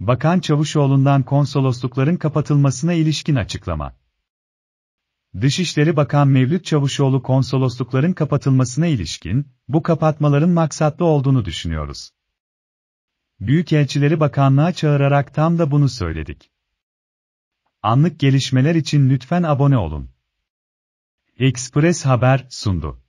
Bakan Çavuşoğlu'ndan konsoloslukların kapatılmasına ilişkin açıklama. Dışişleri Bakan Mevlüt Çavuşoğlu konsoloslukların kapatılmasına ilişkin, bu kapatmaların maksatlı olduğunu düşünüyoruz. Büyükelçileri bakanlığa çağırarak tam da bunu söyledik. Anlık gelişmeler için lütfen abone olun. Ekspres Haber sundu.